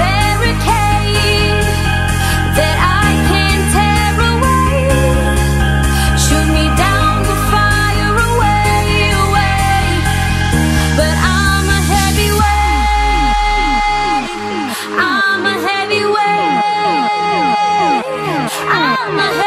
barricade that I can tear away. Shoot me down, go fire away, away, but I'm a heavyweight. I'm a heavyweight. I'm a heavyweight.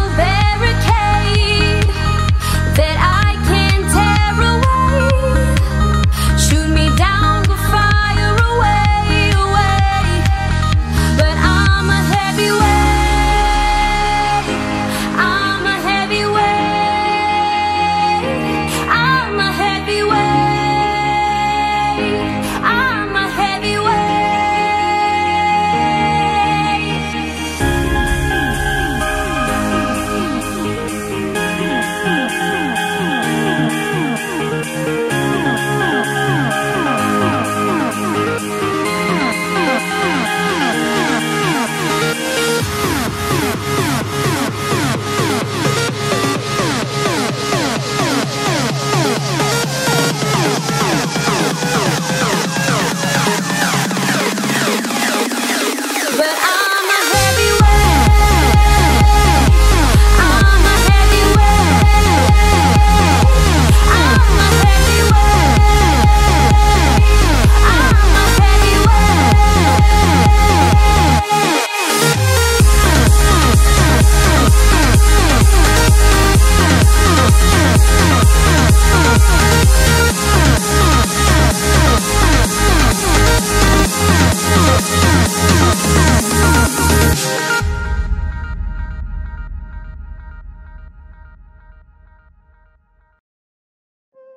barricade that I can tear away. Shoot me down, go fire away, away,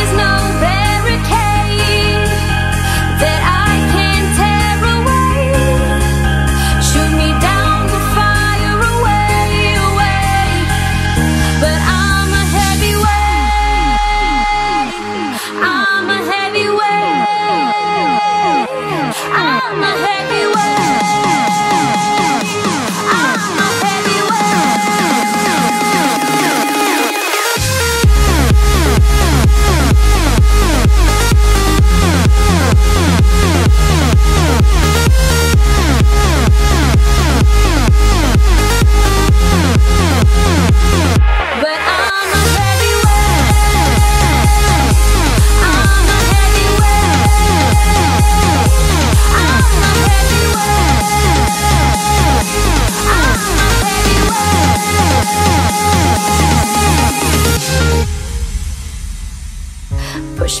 is no barricade that I can't tear away. Shoot me down to fire away, away, but I'm a heavyweight. Push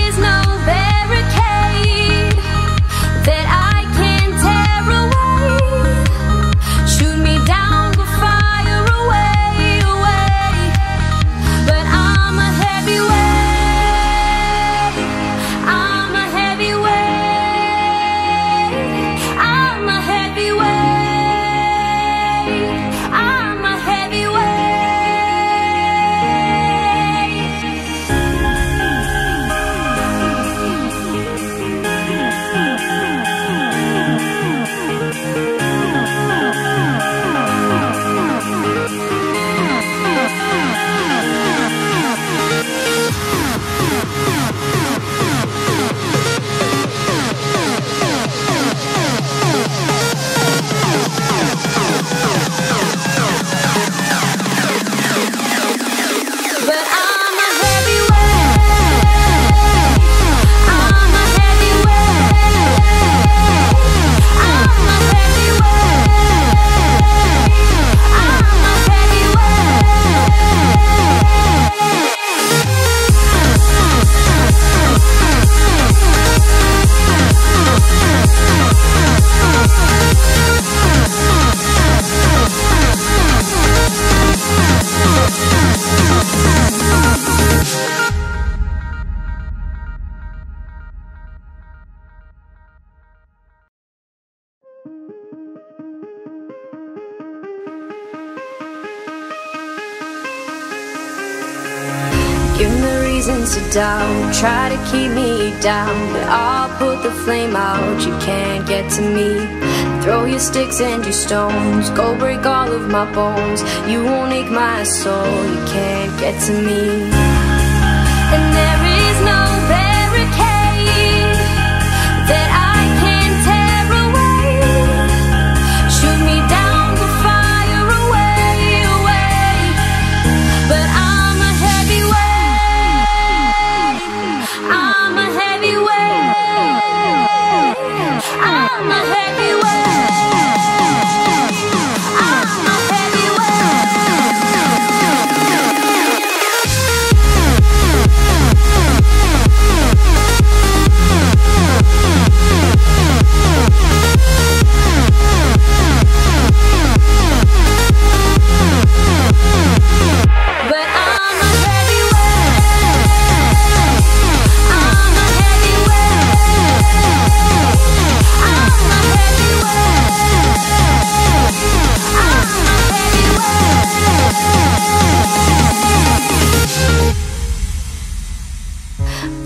is no barricade that I can tear away. Shoot me down but fire away, away, but I'm a heavyweight. Give me reasons to doubt, try to keep me down, but I'll put the flame out, you can't get to me. Throw your sticks and your stones, go break all of my bones. You won't ache my soul, you can't get to me. And there is no barricade that I can tear away. Shoot me down to fire away, away, but I'm a heavyweight. I'm a heavyweight. I'm a heavyweight.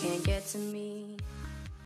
can't get to me.